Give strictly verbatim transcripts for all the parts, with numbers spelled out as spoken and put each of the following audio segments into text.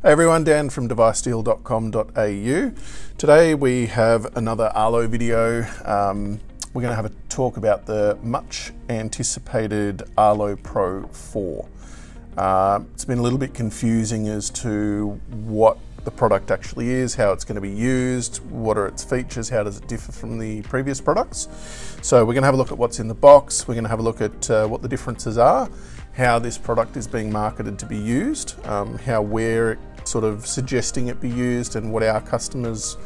Hey everyone, Dan from device deal dot com dot A U. Today we have another Arlo video. Um, we're going to have a talk about the much anticipated Arlo Pro four. Uh, it's been a little bit confusing as to what the product actually is, how it's going to be used, what are its features, how does it differ from the previous products. So we're going to have a look at what's in the box, we're going to have a look at uh, what the differences are, how this product is being marketed to be used, um, how we're sort of suggesting it be used and what our customers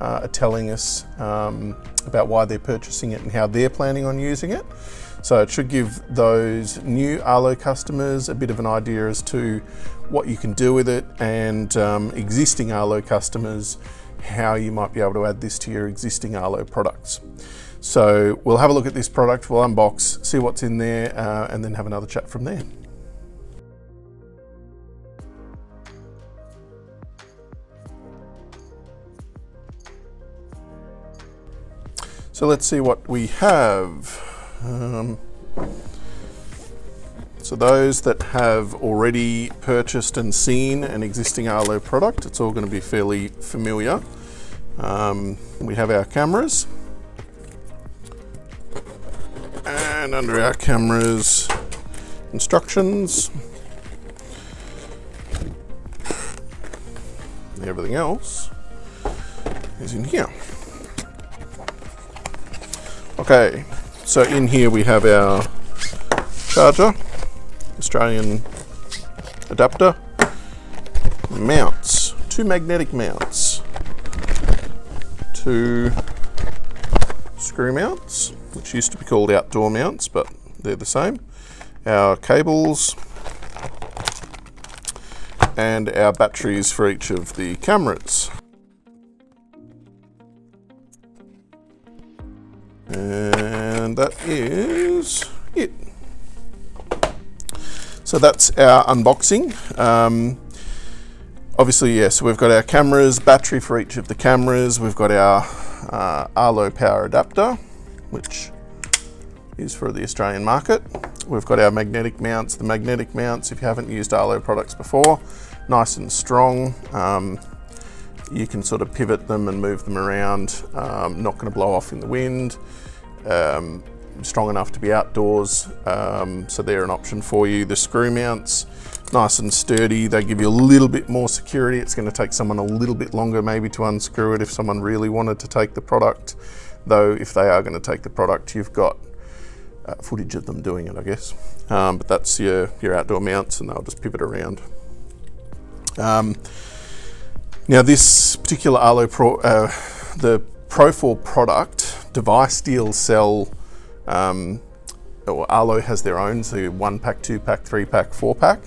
uh, are telling us um, about why they're purchasing it and how they're planning on using it. So it should give those new Arlo customers a bit of an idea as to what you can do with it, and um, existing Arlo customers, how you might be able to add this to your existing Arlo products. So we'll have a look at this product, we'll unbox, see what's in there, uh, and then have another chat from there. So let's see what we have. Um, so those that have already purchased and seen an existing Arlo product, it's all going to be fairly familiar. Um, we have our cameras, and under our cameras, instructions, and everything else is in here. Okay, so in here we have our charger, Australian adapter, mounts, two magnetic mounts, two screw mounts, which used to be called outdoor mounts, but they're the same, our cables, and our batteries for each of the cameras. And that is it. So that's our unboxing. Um, obviously, yes, yeah, so we've got our cameras, battery for each of the cameras. We've got our uh, Arlo power adapter, which is for the Australian market. We've got our magnetic mounts. The magnetic mounts, if you haven't used Arlo products before, nice and strong. Um, you can sort of pivot them and move them around, um, not going to blow off in the wind, um, strong enough to be outdoors, um, so they're an option for you. The screw mounts, nice and sturdy, they give you a little bit more security. It's going to take someone a little bit longer maybe to unscrew it if someone really wanted to take the product, though if they are going to take the product, you've got uh, footage of them doing it, I guess. Um, but that's your, your outdoor mounts, and they'll just pivot around. Um, Now this particular Arlo Pro, uh, the Pro four product, Device Deal sell, um, or Arlo has their own, so one pack, two pack, three pack, four pack.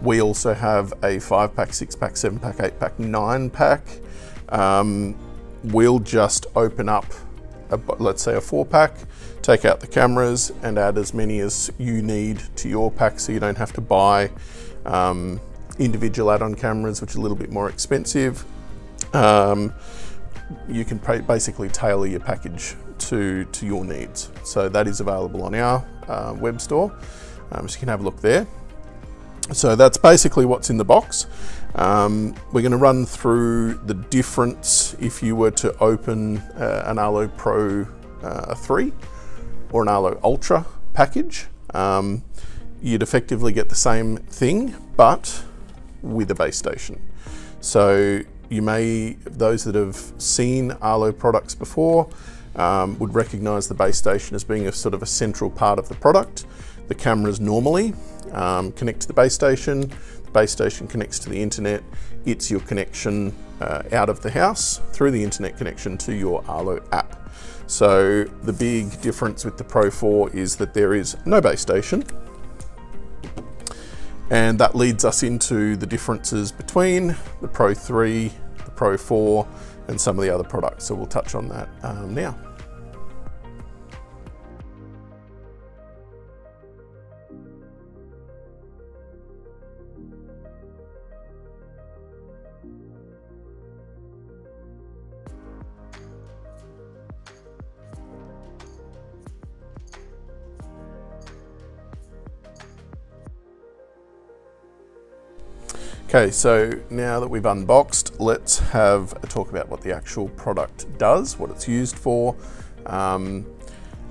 We also have a five pack, six pack, seven pack, eight pack, nine pack. Um, we'll just open up, a, let's say a four pack, take out the cameras and add as many as you need to your pack, so you don't have to buy um, individual add-on cameras, which are a little bit more expensive. Um, you can basically tailor your package to, to your needs. So that is available on our uh, web store, um, so you can have a look there. So that's basically what's in the box. Um, we're going to run through the difference if you were to open uh, an Arlo Pro uh, three or an Arlo Ultra package. Um, you'd effectively get the same thing, but with a base station. So you may, those that have seen Arlo products before um, would recognize the base station as being a sort of a central part of the product. The cameras normally um, connect to the base station, the base station connects to the internet, it's your connection uh, out of the house through the internet connection to your Arlo app. So the big difference with the Pro four is that there is no base station. And that leads us into the differences between the Pro three, the Pro four, and some of the other products. So we'll touch on that um, now. Okay, so now that we've unboxed, let's have a talk about what the actual product does, what it's used for. Um,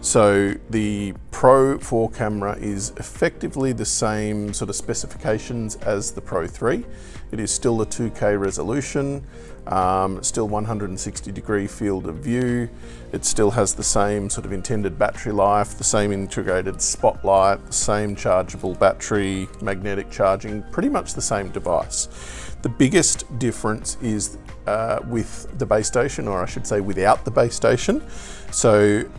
so the Pro four camera is effectively the same sort of specifications as the Pro three. It is still the two K resolution, um, still one hundred sixty degree field of view. It still has the same sort of intended battery life, the same integrated spotlight, the same chargeable battery, magnetic charging, pretty much the same device. The biggest difference is uh, with the base station, or I should say without the base station. So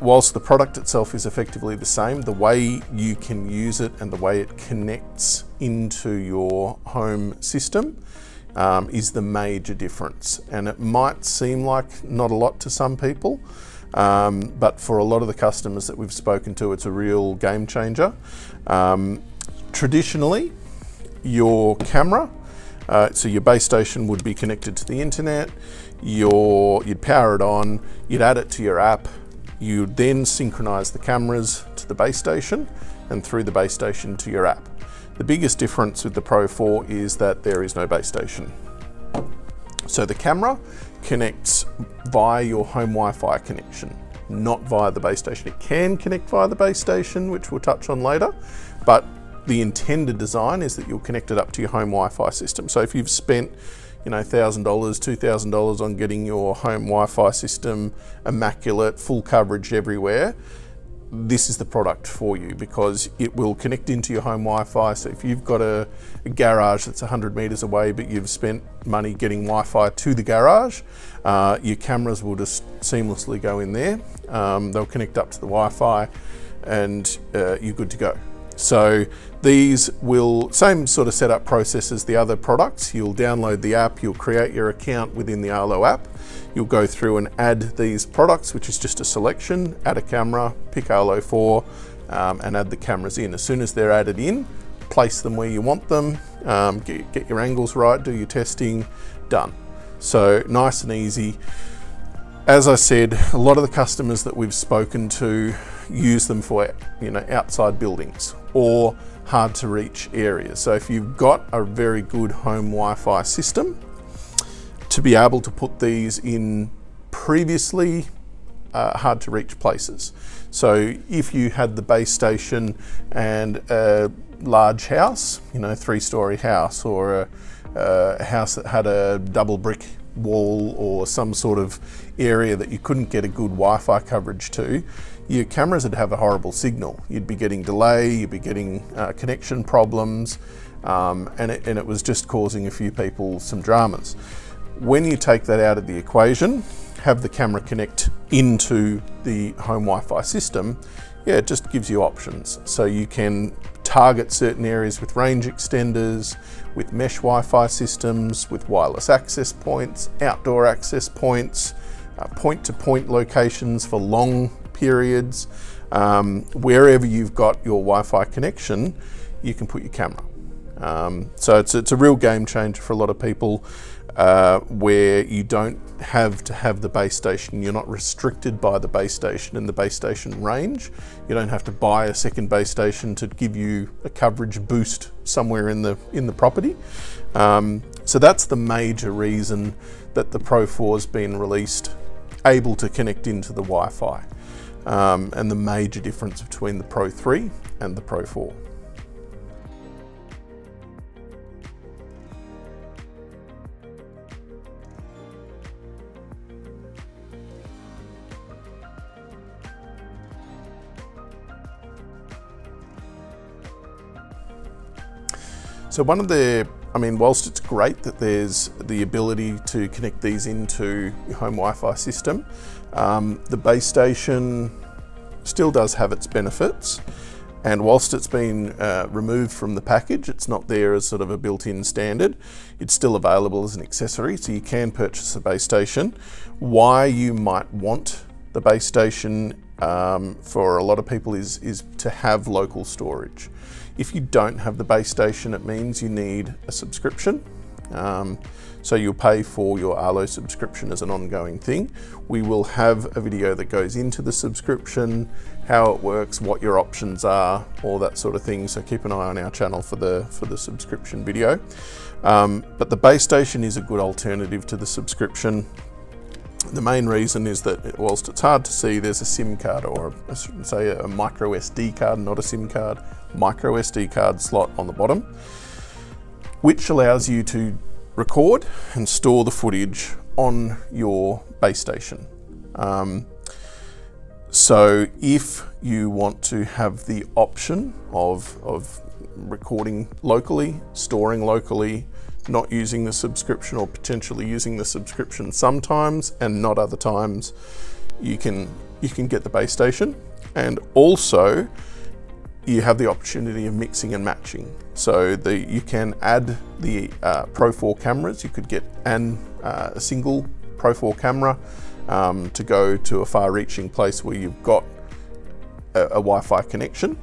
whilst the product itself is effectively the same, the way you can use it and the way it connects into your home system um, is the major difference. And it might seem like not a lot to some people, um, but for a lot of the customers that we've spoken to, it's a real game changer. Um, traditionally, your camera, Uh, so your base station would be connected to the internet, your, you'd power it on, you'd add it to your app, you'd then synchronize the cameras to the base station and through the base station to your app. The biggest difference with the Pro four is that there is no base station. So the camera connects via your home Wi-Fi connection, not via the base station. It can connect via the base station, which we'll touch on later, but the intended design is that you'll connect it up to your home Wi-Fi system. So if you've spent, you know, one thousand dollars, two thousand dollars on getting your home Wi-Fi system immaculate, full coverage everywhere, this is the product for you because it will connect into your home Wi-Fi. So if you've got a, a garage that's one hundred meters away, but you've spent money getting Wi-Fi to the garage, uh, your cameras will just seamlessly go in there. Um, they'll connect up to the Wi-Fi and uh, you're good to go. So these will, same sort of setup process as the other products. You'll download the app, you'll create your account within the Arlo app. You'll go through and add these products, which is just a selection, add a camera, pick Arlo four, um, and add the cameras in. As soon as they're added in, place them where you want them, um, get, get your angles right, do your testing, done. So nice and easy. As I said, a lot of the customers that we've spoken to use them for, you know, outside buildings or hard to reach areas. So if you've got a very good home Wi-Fi system, to be able to put these in previously uh, hard to reach places. So if you had the base station and a large house, you know, three story house or a, a house that had a double brick wall or some sort of area that you couldn't get a good Wi-Fi coverage to, your cameras would have a horrible signal. You'd be getting delay, you'd be getting uh, connection problems, um, and, it, and it was just causing a few people some dramas. When you take that out of the equation, have the camera connect into the home Wi-Fi system, yeah, it just gives you options. So you can target certain areas with range extenders, with mesh Wi-Fi systems, with wireless access points, outdoor access points, point-to-point locations for long periods. Um, wherever you've got your Wi-Fi connection, you can put your camera. Um, so it's, it's a real game changer for a lot of people uh, where you don't have to have the base station. You're not restricted by the base station and the base station range. You don't have to buy a second base station to give you a coverage boost somewhere in the, in the property. Um, so that's the major reason that the Pro four has been released, able to connect into the Wi-Fi, um, and the major difference between the Pro three and the Pro four. So one of the, I mean, whilst it's great that there's the ability to connect these into your home Wi-Fi system, um, the base station still does have its benefits. And whilst it's been uh, removed from the package, it's not there as sort of a built-in standard. It's still available as an accessory, so you can purchase a base station. Why you might want the base station um, for a lot of people is, is to have local storage. If you don't have the base station, it means you need a subscription Um, so you'll pay for your Arlo subscription as an ongoing thing. We will have a video that goes into the subscription, how it works, what your options are, all that sort of thing. So keep an eye on our channel for the, for the subscription video. Um, but the base station is a good alternative to the subscription. The main reason is that whilst it's hard to see, there's a SIM card, or a, say a micro S D card, not a SIM card, micro S D card slot on the bottom, which allows you to record and store the footage on your base station. Um, so if you want to have the option of, of recording locally, storing locally, not using the subscription, or potentially using the subscription sometimes and not other times, you can, you can get the base station. And also, you have the opportunity of mixing and matching. So the, you can add the uh, Pro four cameras. You could get an, uh, a single Pro four camera um, to go to a far-reaching place where you've got a, a Wi-Fi connection,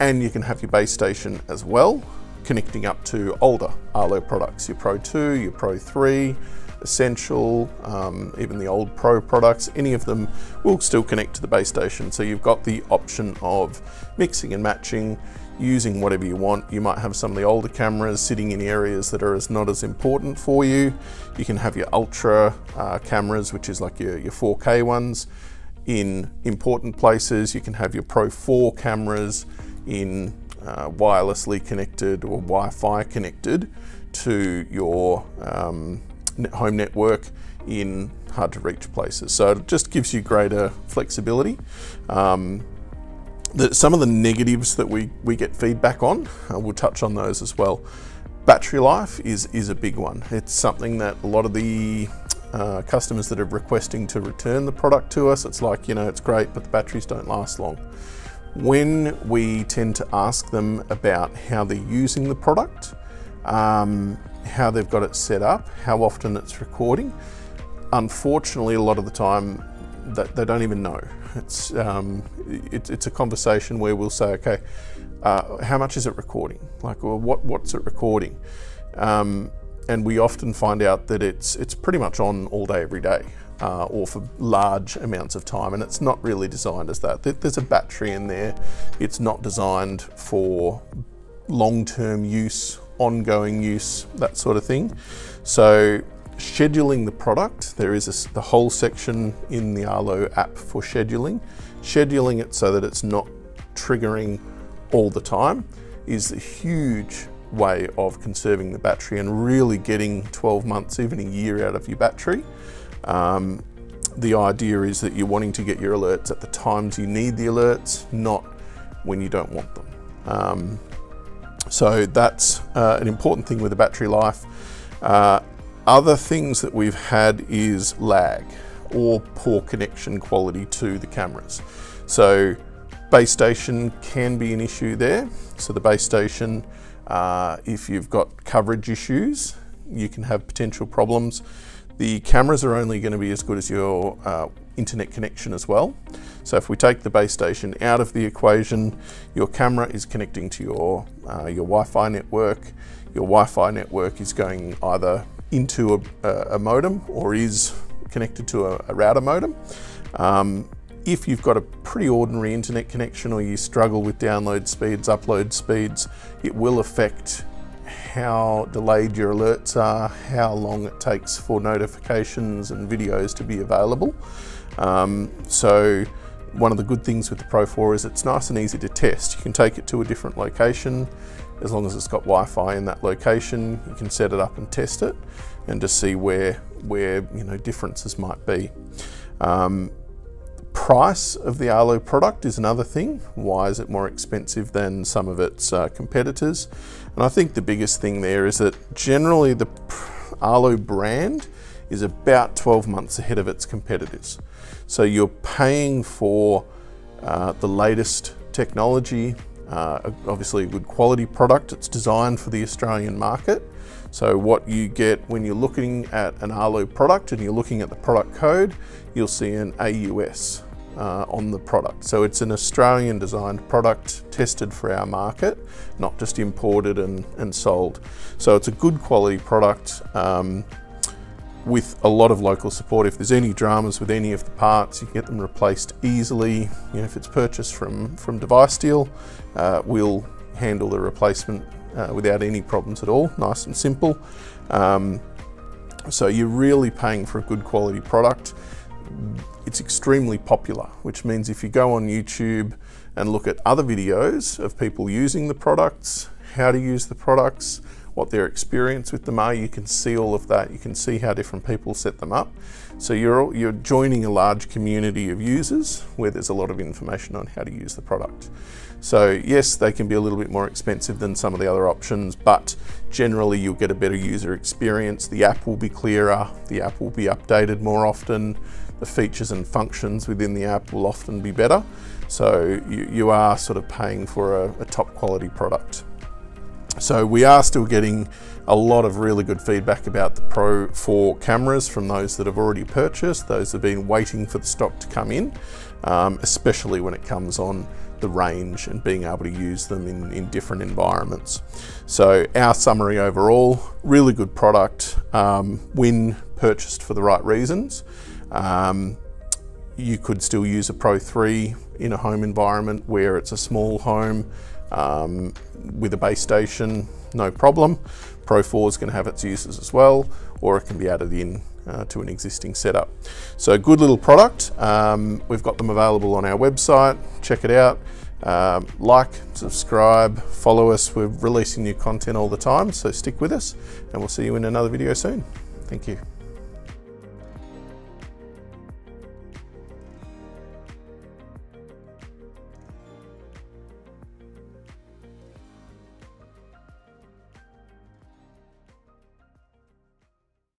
and you can have your base station as well, connecting up to older Arlo products, your Pro two, your Pro three, Essential, um, even the old Pro products. Any of them will still connect to the base station. So you've got the option of mixing and matching, using whatever you want. You might have some of the older cameras sitting in areas that are as not as important for you. You can have your Ultra uh, cameras, which is like your, your four K ones, in important places. You can have your Pro four cameras in uh, wirelessly connected or Wi-Fi connected to your um, home network in hard to reach places. So it just gives you greater flexibility. Um, the, some of the negatives that we, we get feedback on, uh, we'll touch on those as well. Battery life is, is a big one. It's something that a lot of the uh, customers that are requesting to return the product to us, it's like, you know, it's great, but the batteries don't last long. When we tend to ask them about how they're using the product, um, how they've got it set up, how often it's recording, unfortunately, a lot of the time that they don't even know. It's, um, it, it's a conversation where we'll say, okay, uh, how much is it recording? Like, well, what, what's it recording? Um, and we often find out that it's, it's pretty much on all day, every day, uh, or for large amounts of time. And it's not really designed as that. There's a battery in there. It's not designed for long-term use, ongoing use, that sort of thing. So scheduling the product, there is a, the whole section in the Arlo app for scheduling. Scheduling it so that it's not triggering all the time is a huge way of conserving the battery and really getting twelve months, even a year out of your battery. Um, the idea is that you're wanting to get your alerts at the times you need the alerts, not when you don't want them. Um, So that's uh, an important thing with the battery life. Uh, other things that we've had is lag or poor connection quality to the cameras. So base station can be an issue there. So the base station, uh, if you've got coverage issues, you can have potential problems. The cameras are only going to be as good as your uh, internet connection as well. So if we take the base station out of the equation, your camera is connecting to your, uh, your Wi-Fi network. Your Wi-Fi network is going either into a, a modem or is connected to a, a router modem. Um, if you've got a pretty ordinary internet connection or you struggle with download speeds, upload speeds, it will affect how delayed your alerts are, how long it takes for notifications and videos to be available. Um, so one of the good things with the Pro four is it's nice and easy to test. You can take it to a different location. As long as it's got Wi-Fi in that location, you can set it up and test it and just see where, where you know, differences might be. Um, price of the Arlo product is another thing. Why is it more expensive than some of its uh, competitors? And I think the biggest thing there is that generally the Arlo brand is about twelve months ahead of its competitors. So you're paying for uh, the latest technology, uh, obviously a good quality product. It's designed for the Australian market. So what you get when you're looking at an Arlo product and you're looking at the product code, you'll see an A U S. Uh, on the product. So it's an Australian designed product tested for our market, not just imported and, and sold. So it's a good quality product um, with a lot of local support. If there's any dramas with any of the parts, you can get them replaced easily. You know, if it's purchased from, from Device Deal, uh, we'll handle the replacement uh, without any problems at all, nice and simple. Um, so you're really paying for a good quality product. It's extremely popular, which means if you go on YouTube and look at other videos of people using the products, how to use the products, what their experience with them are, you can see all of that. You can see how different people set them up. So you're, you're joining a large community of users where there's a lot of information on how to use the product. So yes, they can be a little bit more expensive than some of the other options, but generally you'll get a better user experience. The app will be clearer, the app will be updated more often, the features and functions within the app will often be better. So you, you are sort of paying for a, a top quality product. So we are still getting a lot of really good feedback about the Pro four cameras from those that have already purchased, those that have been waiting for the stock to come in, um, especially when it comes on the range and being able to use them in, in different environments. So our summary overall, really good product, um, when purchased for the right reasons. Um, you could still use a Pro three in a home environment where it's a small home, Um, with a base station, no problem. Pro four is going to have its uses as well, or it can be added in uh, to an existing setup. So good little product. Um, we've got them available on our website. Check it out. Um, like, subscribe, follow us. We're releasing new content all the time, so stick with us, and we'll see you in another video soon. Thank you.